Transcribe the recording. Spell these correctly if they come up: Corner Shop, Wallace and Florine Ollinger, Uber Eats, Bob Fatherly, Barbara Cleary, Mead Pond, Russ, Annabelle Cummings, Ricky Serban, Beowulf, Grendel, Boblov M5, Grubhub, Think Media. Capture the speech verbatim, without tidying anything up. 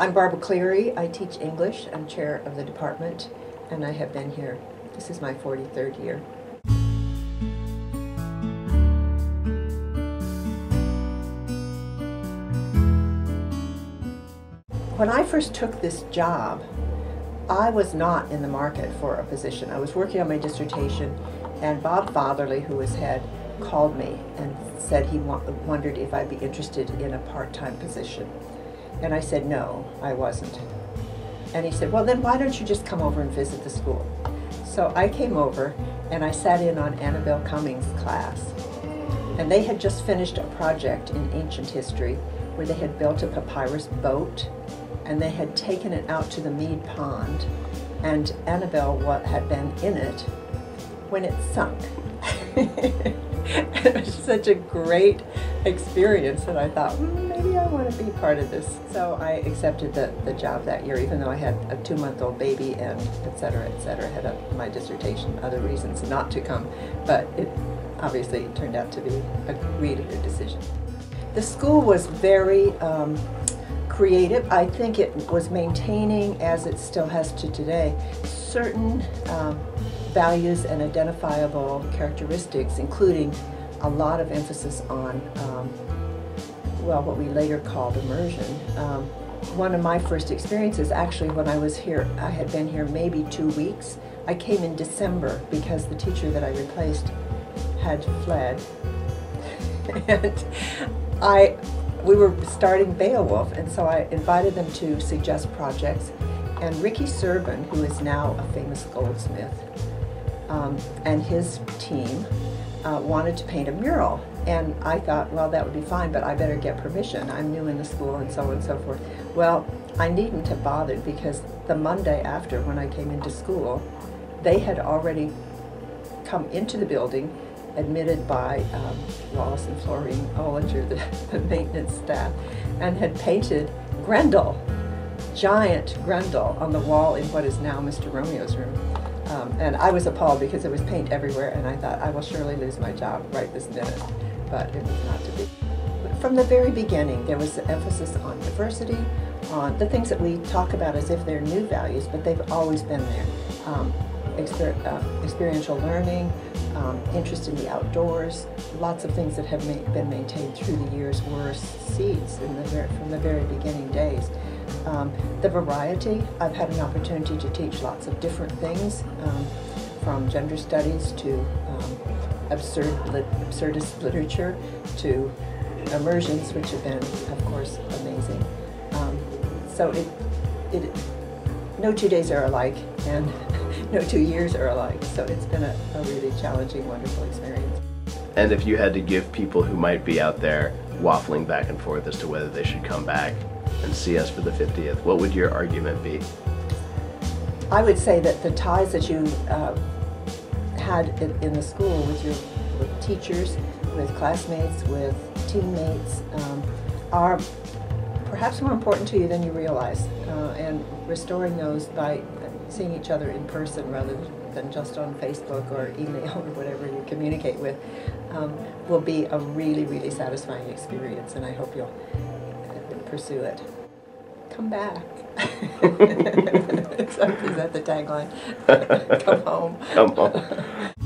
I'm Barbara Cleary. I teach English. I'm chair of the department, and I have been here. This is my forty-third year. When I first took this job, I was not in the market for a position. I was working on my dissertation, and Bob Fatherly, who was head, called me and said he wondered if I'd be interested in a part-time position. And I said, no, I wasn't. And he said, well, then why don't you just come over and visit the school? So I came over, and I sat in on Annabelle Cummings' class. And they had just finished a project in ancient history where they had built a papyrus boat, and they had taken it out to the Mead Pond, and Annabelle had been in it when it sunk. It was such a great experience that I thought, mm, maybe I want to be part of this. So I accepted the, the job that year, even though I had a two-month-old baby and et cetera, et cetera, had a, my dissertation, other reasons not to come, but it obviously turned out to be a really good decision. The school was very um, creative. I think it was maintaining, as it still has to today, certain um, values and identifiable characteristics, including a lot of emphasis on, um, well, what we later called immersion. Um, one of my first experiences, actually, when I was here, I had been here maybe two weeks. I came in December because the teacher that I replaced had fled. And I, we were starting Beowulf, and so I invited them to suggest projects. And Ricky Serban, who is now a famous goldsmith, Um, and his team uh, wanted to paint a mural. And I thought, well, that would be fine, but I better get permission. I'm new in the school and so on and so forth. Well, I needn't have bothered, because the Monday after, when I came into school, they had already come into the building, admitted by um, Wallace and Florine Ollinger, the, the maintenance staff, and had painted Grendel, giant Grendel, on the wall in what is now Mister Romeo's room. Um, and I was appalled because there was paint everywhere, and I thought, I will surely lose my job right this minute, but it was not to be. From the very beginning, there was an emphasis on diversity, on the things that we talk about as if they're new values, but they've always been there. Um, exper uh, experiential learning, um, interest in the outdoors, lots of things that have ma been maintained through the years were seeds in the ver from the very beginning days. Um, the variety, I've had an opportunity to teach lots of different things, um, from gender studies to um, absurd lit absurdist literature to immersions, which have been, of course, amazing. Um, so it, it, no two days are alike, and no two years are alike, so it's been a, a really challenging, wonderful experience. And if you had to give people who might be out there waffling back and forth as to whether they should come back and see us for the fiftieth, what would your argument be? I would say that the ties that you uh, had in, in the school with your with teachers, with classmates, with teammates, um, are perhaps more important to you than you realize, uh, and restoring those by seeing each other in person rather than just on Facebook or email or whatever you communicate with um, will be a really, really satisfying experience, and I hope you'll pursue it. Come back. Is that the tagline? Come home. Come home.